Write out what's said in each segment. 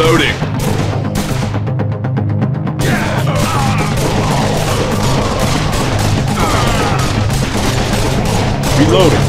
Reloading. Reloading.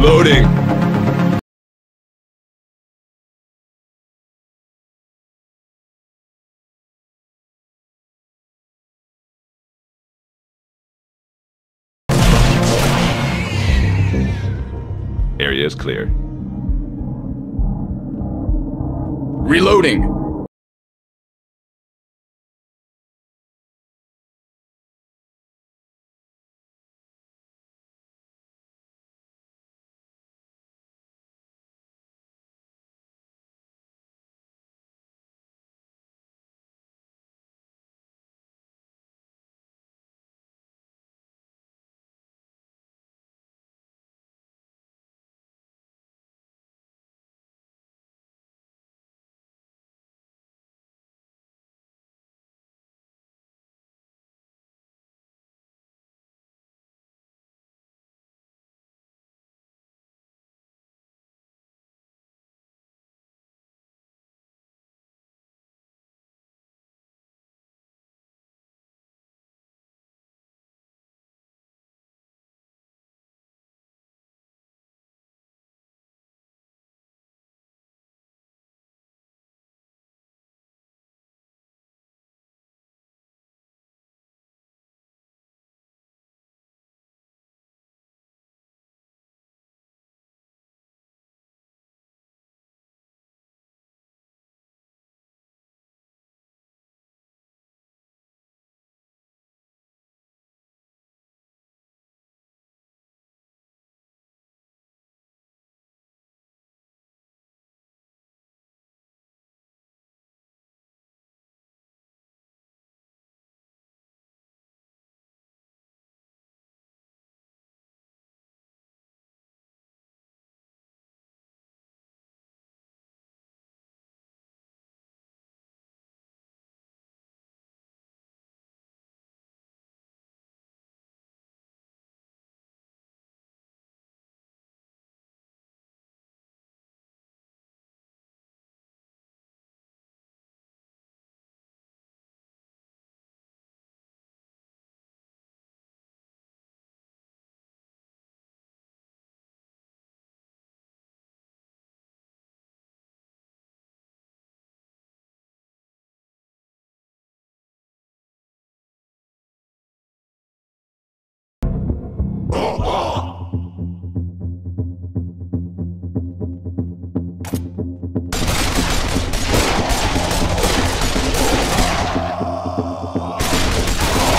Loading. Area is clear. Reloading.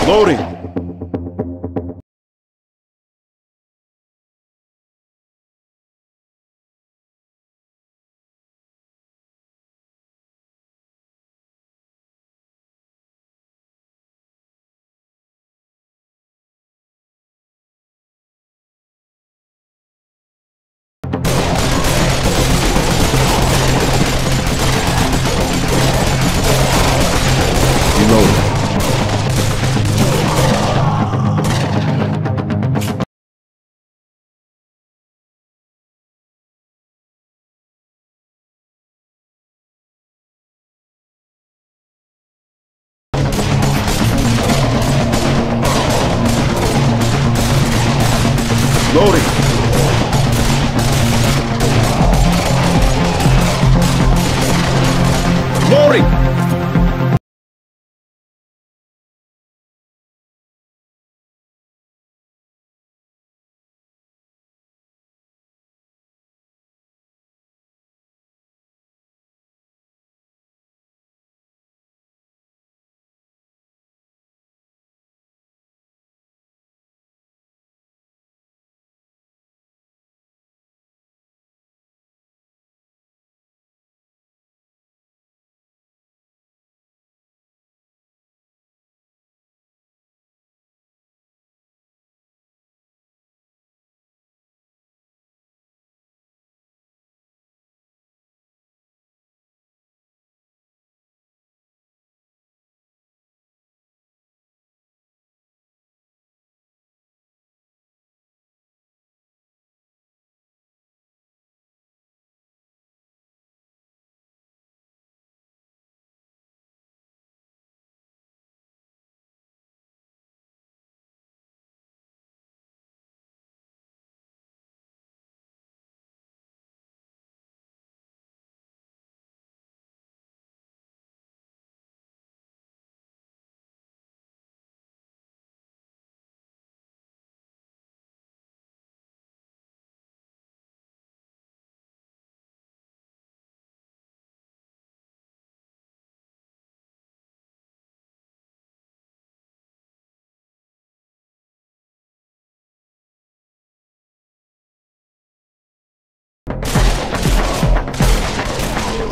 Loading. Reload.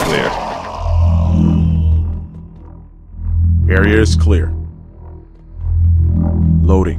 clear. Area is clear. Loading.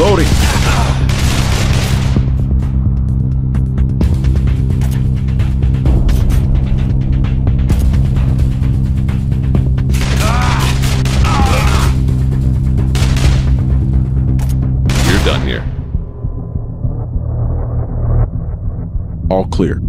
Loading. You're done here. All clear.